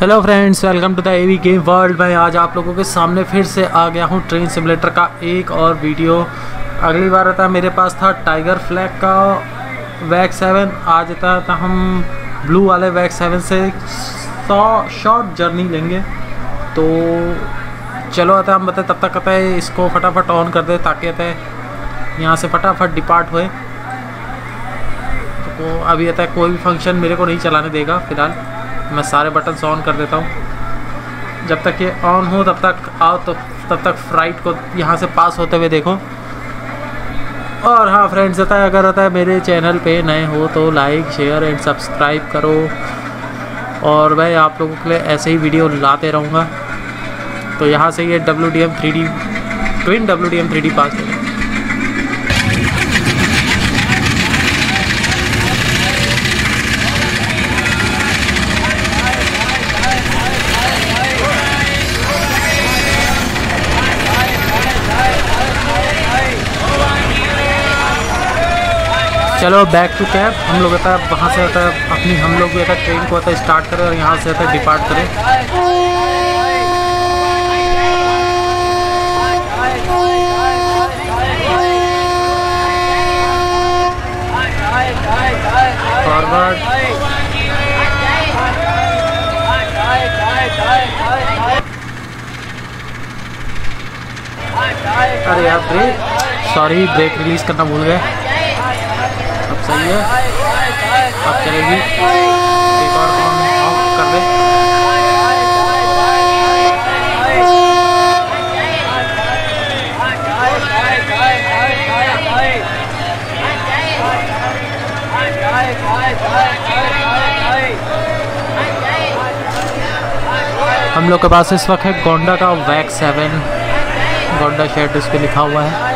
Hello friends, welcome to the AV game world. मैं आज आप लोगों के सामने फिर से आ गया हूँ ट्रेन सिमुलेटर का एक और वीडियो। अगली बार था मेरे पास था टाइगर फ्लैग का WAG7, आज था हम ब्लू वाले WAG7 से 100 शॉर्ट जर्नी लेंगे। तो चलो आता हम बताए, तब तक आता है इसको फटाफट ऑन कर दे ताकि आता है यहाँ से फटाफट डिपार्ट होए। तो अभी आता है कोई भी फंक्शन मेरे को नहीं चलाने देगा। फिलहाल मैं सारे बटन्स ऑन कर देता हूँ। जब तक ये ऑन हो तब तक आओ, तो तब तक फ्लाइट को यहाँ से पास होते हुए देखो। और हाँ फ्रेंड्स, अगर आता है मेरे चैनल पे नए हो तो लाइक शेयर एंड सब्सक्राइब करो, और मैं आप लोगों के लिए ऐसे ही वीडियो लाते रहूँगा। तो यहाँ से ये WDM3D ट्विन WDM3D पास हो। चलो बैक टू कैब। हम लोग आता है वहाँ से आता है अपनी, हम लोग भी ट्रेन को आता स्टार्ट करें और यहाँ से आता डिपार्ट करें। अरे यार ब्रेक, सॉरी ब्रेक रिलीज करना भूल गए। अब सही है, अब चलेगी। एक और ऑफ कर दे। हम लोग के पास इस वक्त है गोंडा का WAG7, गोंडा शेड इस पे लिखा हुआ है।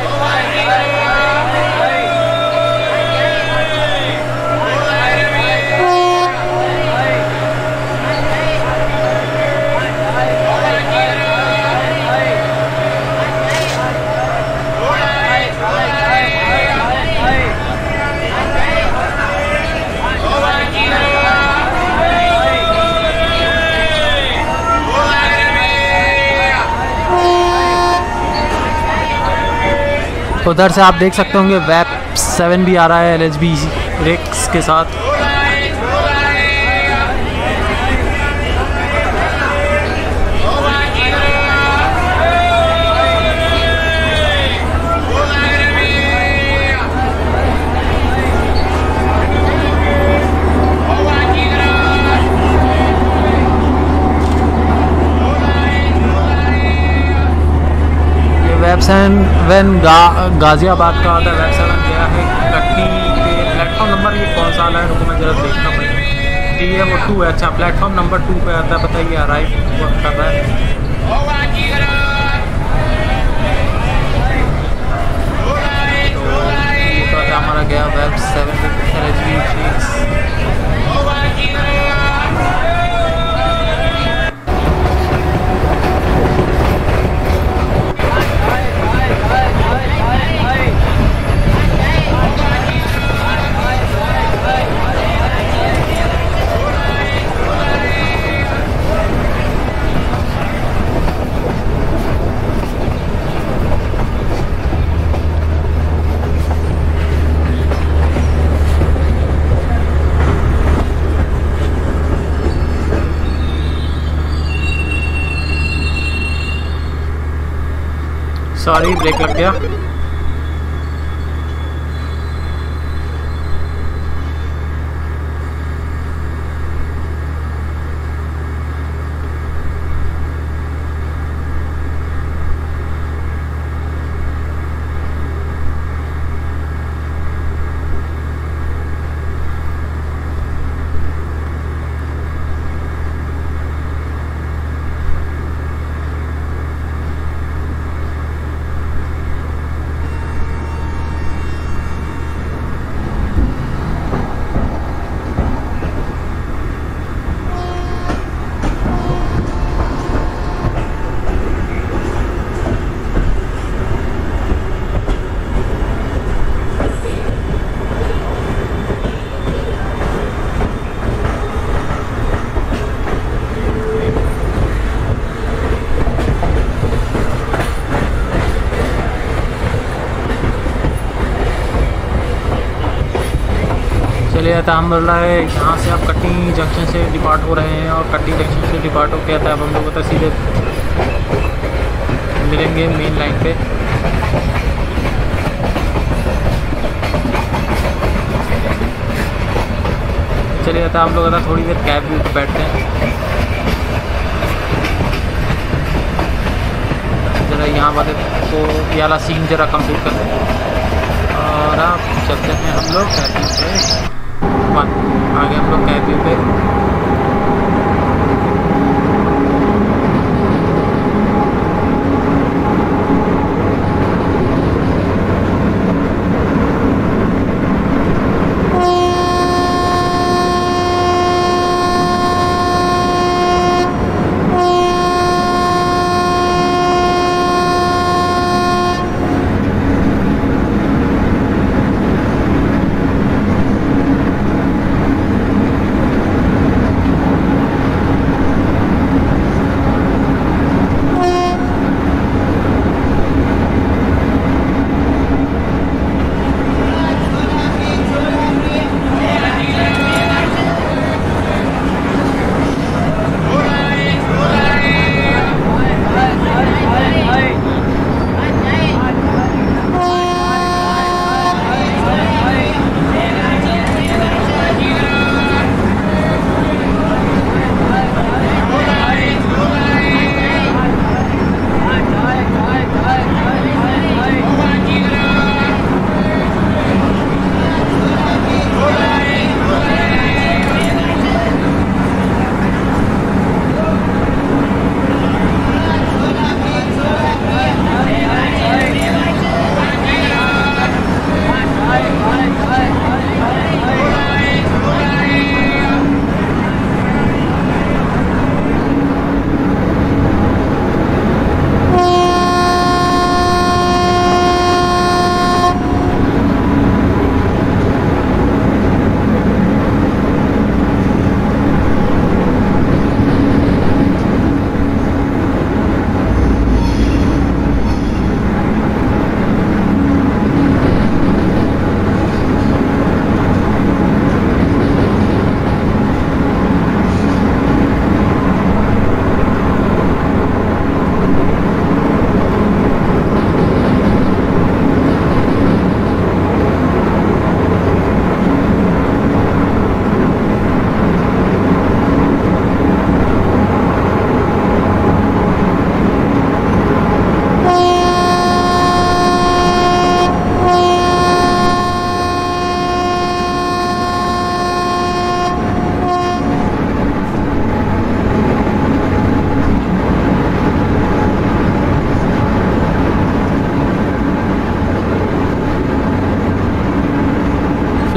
उधर से आप देख सकते होंगे WAG7 भी आ रहा है LHB रेक्स के साथ। WAG7 गाजियाबाद का आता है। WAG7 गया है कटनी पे। प्लेटफॉर्म नंबर ये कौन सा है रुको मैं जरा देखना पड़ेगा। DMO2 है। अच्छा, प्लेटफॉर्म नंबर 2 पे आता है। बताइए अराइव कर रहा है। तो हमारा गया WAG7 LHB। सॉरी ब्रेक लग गया। आता है, हम बोल रहा है यहाँ से आप कटनी जंक्शन से डिपार्ट हो रहे हैं और कटनी जंक्शन से डिपार्ट हो गया था। अब हम लोग तो सीधे मिलेंगे मेन लाइन पे। चलिए आता हम लोग थोड़ी देर कैब भी बैठते हैं, जरा यहाँ वाले को याला सीन जरा कंप्लीट कर दें और आप चलते हैं हम लोग कैफे पे। आगे हम लोग कैफे पे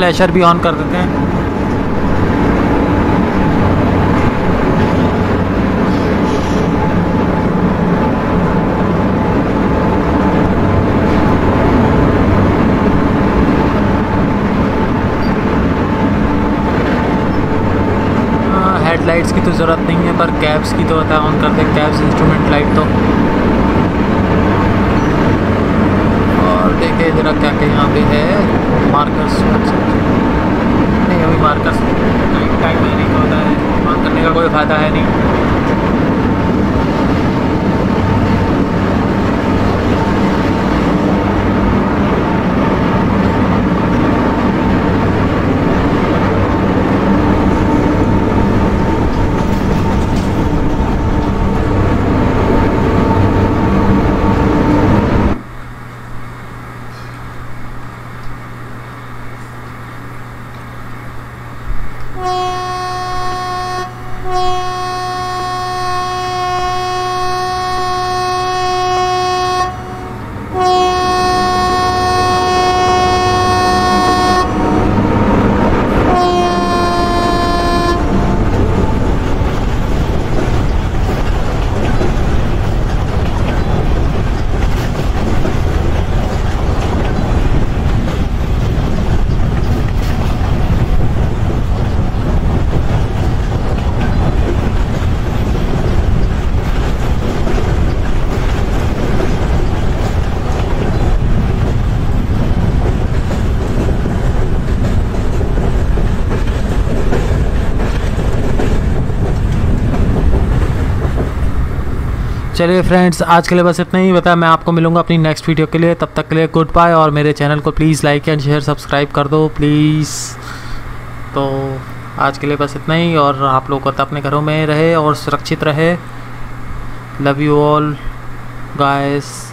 फ्लैशर भी ऑन कर देते हैं। हेडलाइट्स की तो ज़रूरत नहीं है पर कैब्स की तो होता है, ऑन कर दें कैब्स इंस्ट्रूमेंट लाइट तो। और देखिए ज़रा क्या क्या यहाँ पे है, मार्कर्स नहीं, अभी मार्कर्स टाइम में नहीं होता है, मार्क करने का कोई फ़ायदा है नहीं। चलिए फ्रेंड्स, आज के लिए बस इतना ही। मैं आपको मिलूंगा अपनी नेक्स्ट वीडियो के लिए। तब तक के लिए गुड बाय, और मेरे चैनल को please like and share subscribe कर दो प्लीज़। तो आज के लिए बस इतना ही, और आप लोग अपने घरों में रहे और सुरक्षित रहे। Love you all guys.